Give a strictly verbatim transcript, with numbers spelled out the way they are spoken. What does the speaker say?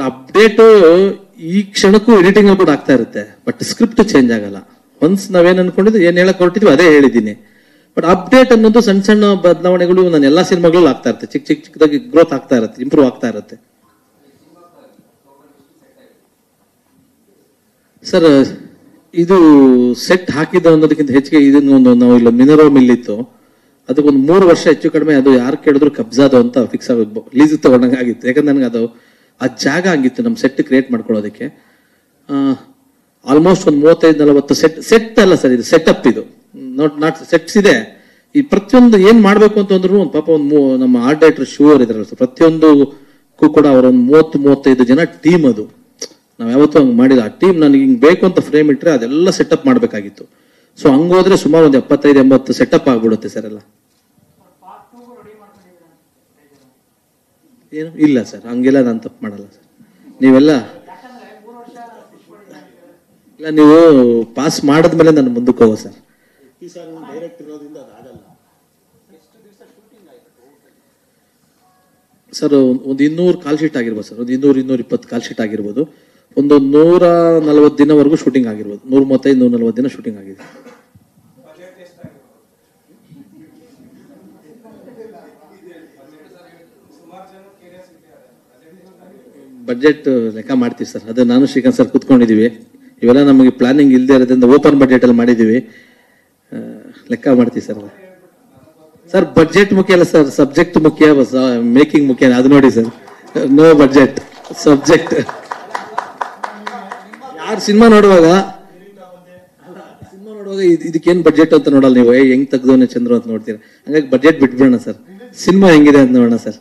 Update क्षणकू editing आगता but script change आगल वन्स नावेन अन्कोंडिद्दे एनु हेळक ಹೊರಟಿದ್ವಿ अदे हेळिद्दीनि बट अपडेट अन्नोदु सण्ण सण्ण बदलावणेगळु नानु एल्ला सिनेमागळल्लि आगता इरुत्ते चिक्क चिक्क चिक्कदागि ग्रोथ आगता इरुत्ते इंप्रूव आगता इरुत्ते सर इदु सेट हाकिद अन्नोदक्किंत हेच्चिगे इदन्न ओंदु नावु इल्ल मिनरो मिल इत्तु अदक्के ओंदु मूरु वर्ष हेच्चु कडिमे अदु यार केळिद्रू कब्जादो अंत फिक्स आगि लीज तगोंडंगे आगित्तु याकंद्रे ನನಗೆ ಅದು ಆ ಜಾಗ ಆಗಿತ್ತು ನಮ್ಮ ಸೆಟ್ ಕ್ರಿಯೇಟ್ ಮಾಡ್ಕೊಳ್ಳೋದಕ್ಕೆ ಆಲ್ಮೋಸ್ಟ್ ಒಂದು ಮೂವತ್ತೈದು ನಲವತ್ತು ಸೆಟ್ ಸೆಟ್ ಅಲ್ಲ ಸರ್ ಇದು ಸೆಟಪ್ ಇದು ನಾಟ್ ನಾಟ್ ಸೆಟ್ಸ್ ಇದೆ ಈ ಪ್ರತಿಯೊಂದು ಏನು ಮಾಡಬೇಕು ಅಂತಂದ್ರು ಒಂದು ಪಾಪ ಒಂದು ನಮ್ಮ ಆರ್ಟ್ ಡೈರೆಕ್ಟರ್ ಶೂರ್ ಇದ್ರಲ್ಲ ಸರ್ ಪ್ರತಿಯೊಂದು ಕೂಡ ಅವರು ಒಂದು ಮೂವತ್ತು ಮೂವತ್ತೈದು ಜನ ಟೀಮ್ ಅದು ನಾವು ಯಾವತ್ತೂ ಹಂಗೆ ಮಾಡಿಲ್ಲ ಆ ಟೀಮ್ ನನಗೆ ಹಿಂಗ್ ಬೇಕು ಅಂತ ಫ್ರೇಮ್ ಇಟ್ರೆ ಅದೆಲ್ಲ ಸೆಟಪ್ ಮಾಡಬೇಕಾಗಿತ್ತು ಸೋ ಹಂಗೆ ಹೋದ್ರೆ ಸುಮಾರು ಒಂದು ಎಪ್ಪತ್ತೈದು ಎಂಬತ್ತು ಸೆಟಪ್ ಆಗಿಬಿಡುತ್ತೆ ಸರ್ ಅಲ್ಲ ಏನು ಇಲ್ಲ ಸರ್ ಹಂಗೆಲ್ಲ ನಾನು ತಪ್ಪು ಮಾಡಲ್ಲ ಸರ್ ನೀವೆಲ್ಲ ಇಲ್ಲ ನೀವು ಪಾಸ್ ಮಾಡಿದ ಮೇಲೆ ನಾನು ಮುಂದಕ್ಕೆ ಹೋಗೋ ಸರ್ ಈ ಸರ್ ನಾನು ಡೈರೆಕ್ಟ್ ಇರೋದ್ರಿಂದ ಅದು ಆಗಲ್ಲ ಎಷ್ಟು ದಿವಸ ಶೂಟಿಂಗ್ ಆಯ್ತು ಸರ್ ಒಂದು ಇನ್ನೂರು ಕಾಲ್ ಶೀಟ್ ಆಗಿರಬಹುದು ಸರ್ ಒಂದು ಇನ್ನೂರು ಇನ್ನೂರ ಇಪ್ಪತ್ತು ಕಾಲ್ ಶೀಟ್ ಆಗಿರಬಹುದು ಒಂದು ನೂರ ನಲವತ್ತು ದಿನವರೆಗೂ ಶೂಟಿಂಗ್ ಆಗಿರಬಹುದು ನೂರ ಮೂವತ್ತೈದು ನೂರ ನಲವತ್ತು ದಿನ ಶೂಟಿಂಗ್ ಆಗಿದೆ बजेट लेखा माड्तीवि सर अदु नानु श्रीकांत सर कूत्कोंडिद्दीवि इवेल्ल नमगे प्लानिंग इल्लदे इरोद्रिंद ओपन बजेट अल्लि माडिद्दीवि लेखा माड्तीवि सर सर बजेट मुख्य अल्ल सर सब्जेक्ट मुख्य मेकिंग मुख्य अदु नोडि सर नो बजेट सब्जेक्ट यार सिनेमा नोडुवाग सिनेमा नोडुवाग इदक्के एनु बजेट अंत नोडल्ल नीवु ए हेंग तगदोने चंद्र अंत नोड्तीरा हाಗಾಗಿ बजेट बिट्बिडोण सर सिनेमा हेंಗಿದೆ ಅಂತ ನೋಡೋಣ ಸರ್।